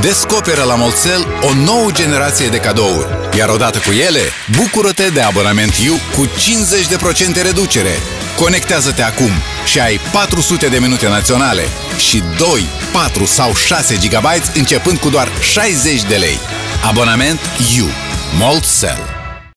Descoperă la Moldcell o nouă generație de cadouri, iar odată cu ele, bucură-te de abonament YOU cu 50% reducere. Conectează-te acum și ai 400 de minute naționale și 2, 4 sau 6 GB începând cu doar 60 de lei. Abonament YOU. Moldcell.